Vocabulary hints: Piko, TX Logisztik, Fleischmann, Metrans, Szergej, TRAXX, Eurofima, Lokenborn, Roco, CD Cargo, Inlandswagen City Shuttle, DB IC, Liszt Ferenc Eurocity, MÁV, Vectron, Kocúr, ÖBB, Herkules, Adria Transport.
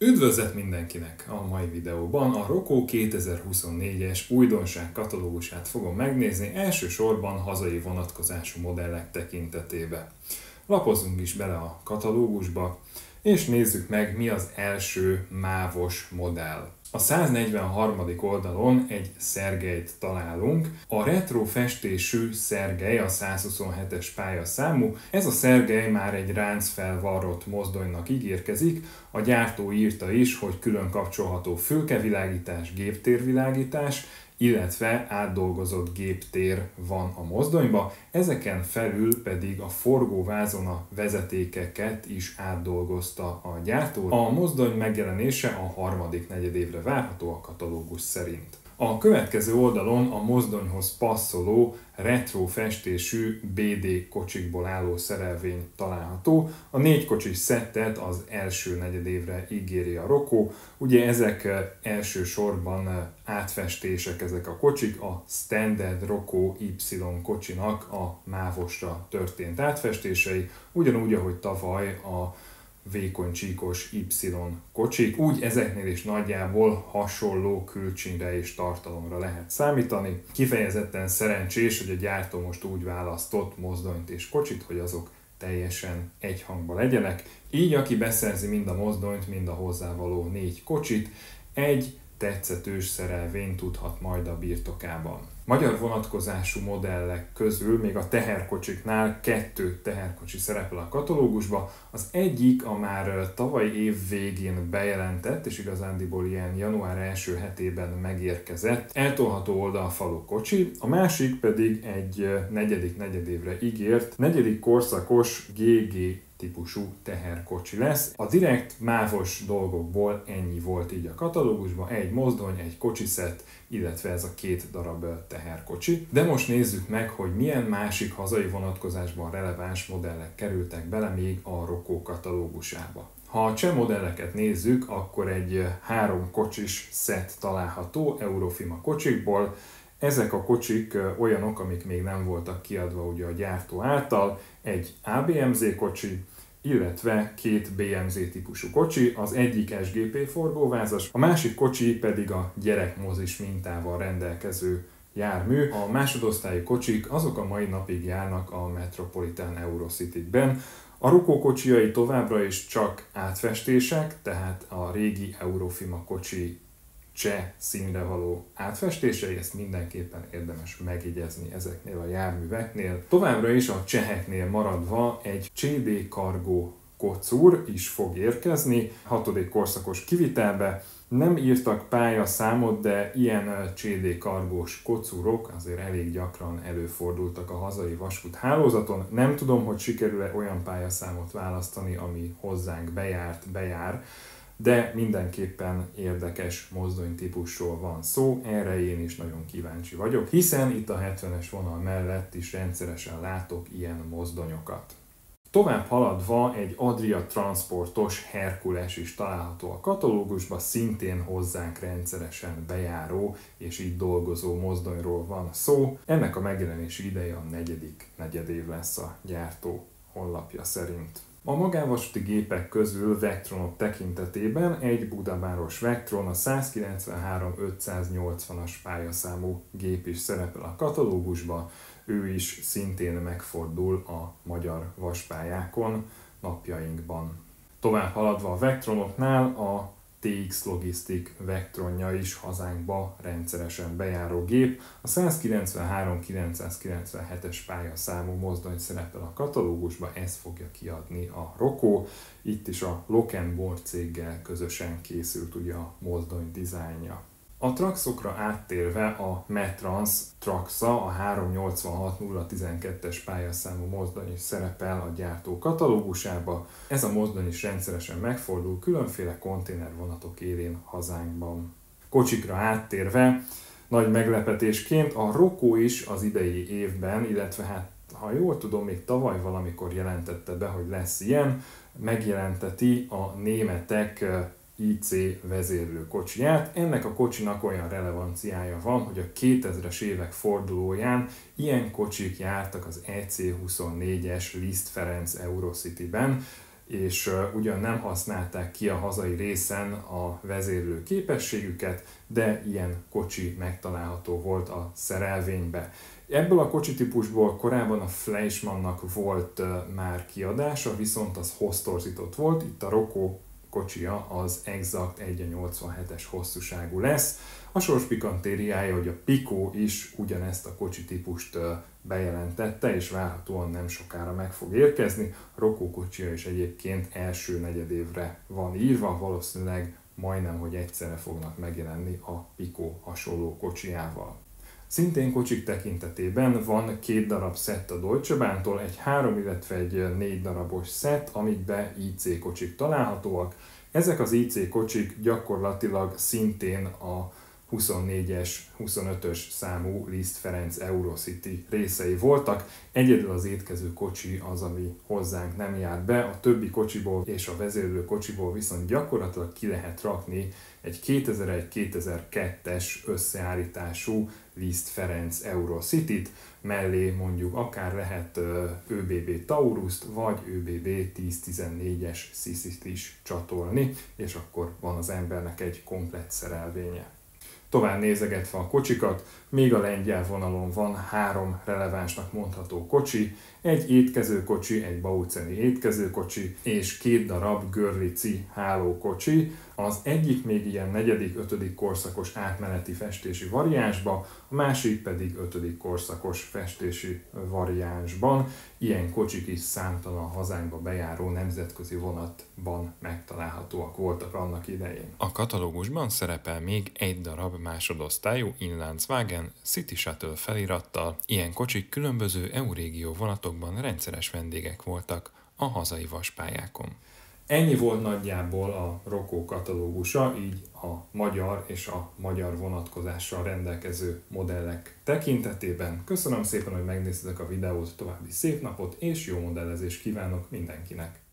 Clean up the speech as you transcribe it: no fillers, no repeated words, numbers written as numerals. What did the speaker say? Üdvözlet mindenkinek! A mai videóban a Roco 2024-es újdonság katalógusát fogom megnézni, elsősorban hazai vonatkozású modellek tekintetében. Lapozzunk is bele a katalógusba, és nézzük meg, mi az első mávos modell. A 143. oldalon egy Szergejt találunk. A retro festésű Szergej a 127-es pályaszámú. Ez a Szergej már egy ráncfel varrott mozdonynak ígérkezik. A gyártó írta is, hogy külön kapcsolható fülkevilágítás, géptérvilágítás, illetve átdolgozott géptér van a mozdonyba, ezeken felül pedig a forgóvázon a vezetékeket is átdolgozta a gyártó. A mozdony megjelenése a harmadik negyedévre várható a katalógus szerint. A következő oldalon a mozdonyhoz passzoló retro festésű BD kocsikból álló szerelvény található. A 4 kocsis szettet az első negyedévre ígéri a Roco. Ugye ezek elsősorban átfestések, ezek a kocsik, a standard Roco Y kocsinak a mávosra történt átfestései, ugyanúgy, ahogy tavaly a vékony csíkos Y kocsik, úgy ezeknél is nagyjából hasonló külcsínre és tartalomra lehet számítani. Kifejezetten szerencsés, hogy a gyártó most úgy választott mozdonyt és kocsit, hogy azok teljesen egy hangba legyenek. Így aki beszerzi mind a mozdonyt, mind a hozzávaló 4 kocsit, egy tetszetős szerelvényt tudhat majd a birtokában. Magyar vonatkozású modellek közül még a teherkocsiknál 2 teherkocsi szerepel a katalógusba. Az egyik a már tavalyi év végén bejelentett, és igazándiból ilyen január első hetében megérkezett eltolható oldalfalú kocsi, a másik pedig egy negyedik negyedévre ígért, negyedik korszakos GG típusú teherkocsi lesz. A direkt mávos dolgokból ennyi volt így a katalógusban, egy mozdony, egy kocsiszett, illetve ez a 2 darab teherkocsi. De most nézzük meg, hogy milyen másik hazai vonatkozásban releváns modellek kerültek bele még a Roco katalógusába. Ha a cseh modelleket nézzük, akkor egy 3 kocsis szett található Eurofima kocsikból. Ezek a kocsik olyanok, amik még nem voltak kiadva ugye a gyártó által, egy ABMZ kocsi, illetve 2 BMZ típusú kocsi, az egyik SGP forgóvázas, a másik kocsi pedig a gyerekmozis mintával rendelkező jármű. A másodosztályú kocsik azok a mai napig járnak a Metropolitan Eurocity-ben. A Roco kocsijai továbbra is csak átfestések, tehát a régi Eurofima kocsi cseh színre való átfestései, ezt mindenképpen érdemes megjegyezni ezeknél a járműveknél. Továbbra is a cseheknél maradva egy CD Cargo Kocúr is fog érkezni, 6. korszakos kivitelbe. Nem írtak pályaszámot, de ilyen CD Cargós kocúrok azért elég gyakran előfordultak a hazai vasúthálózaton. Nem tudom, hogy sikerül-e olyan pályaszámot választani, ami hozzánk bejár, de mindenképpen érdekes mozdonytípusról van szó, erre én is nagyon kíváncsi vagyok, hiszen itt a 70-es vonal mellett is rendszeresen látok ilyen mozdonyokat. Tovább haladva egy Adria Transportos Herkules is található a katalógusba, szintén hozzánk rendszeresen bejáró és itt dolgozó mozdonyról van szó. Ennek a megjelenési ideje a negyedik negyedév lesz a gyártó honlapja szerint. A magánvasúti gépek közül Vectronok tekintetében egy budaváros Vectron, a 193-580-as pályaszámú gép is szerepel a katalógusba, ő is szintén megfordul a magyar vaspályákon napjainkban. Tovább haladva a Vectronoknál a TX Logisztik Vectronja is hazánkba rendszeresen bejáró gép. A 193-997-es pályaszámú mozdony szerepel a katalógusba, ez fogja kiadni a Roco. Itt is a Lokenborn céggel közösen készült ugye a mozdony dizájnja. A TRAXXokra áttérve a Metrans TRAXXa, a 386-012-es pályaszámú mozdony is szerepel a gyártó katalógusába. Ez a mozdony is rendszeresen megfordul különféle konténervonatok élén hazánkban. Kocsikra áttérve, nagy meglepetésként a Roco is az idei évben, illetve hát ha jól tudom, még tavaly valamikor jelentette be, hogy lesz ilyen, megjelenteti a németek IC vezérlő kocsiját. Ennek a kocsinak olyan relevanciája van, hogy a 2000-es évek fordulóján ilyen kocsik jártak az EC24-es Liszt Ferenc Eurocityben, és ugyan nem használták ki a hazai részen a vezérlő képességüket, de ilyen kocsi megtalálható volt a szerelvénybe. Ebből a kocsitípusból korábban a Fleischmannnak volt már kiadása, viszont az hossztorzított volt, itt a Roco kocsia az exakt 1,87-es hosszúságú lesz. A sors pikantériája, hogy a Piko is ugyanezt a kocsitípust bejelentette, és várhatóan nem sokára meg fog érkezni. A Roco kocsia is egyébként első negyedévre van írva, valószínűleg majdnem, hogy egyszerre fognak megjelenni a Piko hasonló kocsiával. Szintén kocsik tekintetében van két darab szett a Dolcsabántól, egy 3, illetve egy 4 darabos szett, amikbe IC kocsik találhatóak. Ezek az IC kocsik gyakorlatilag szintén a 24-es, 25-ös számú Liszt Ferenc Eurocity részei voltak. Egyedül az étkező kocsi az, ami hozzánk nem jár be, a többi kocsiból és a vezérlő kocsiból viszont gyakorlatilag ki lehet rakni egy 2001-2002-es összeállítású Liszt Ferenc Eurocityt, mellé mondjuk akár lehet ÖBB Taurust, vagy ÖBB 1014-es Sziszit is csatolni, és akkor van az embernek egy komplett szerelvénye. Tovább nézegetve a kocsikat, még a lengyel vonalon van 3 relevánsnak mondható kocsi, egy étkezőkocsi, egy bauceni étkezőkocsi és 2 darab görlici hálókocsi. Az egyik még ilyen 4.-5. korszakos átmeneti festési variánsba, a másik pedig 5. korszakos festési variánsban. Ilyen kocsik is számtalan hazánkba bejáró nemzetközi vonatban megtalálhatóak voltak annak idején. A katalógusban szerepel még egy darab másodosztályú Inlandswagen City Shuttle felirattal. Ilyen kocsik különböző EU-régió vonatokban rendszeres vendégek voltak a hazai vaspályákon. Ennyi volt nagyjából a Roco katalógusa, így a magyar és a magyar vonatkozással rendelkező modellek tekintetében. Köszönöm szépen, hogy megnéztetek a videót, további szép napot és jó modellezést kívánok mindenkinek!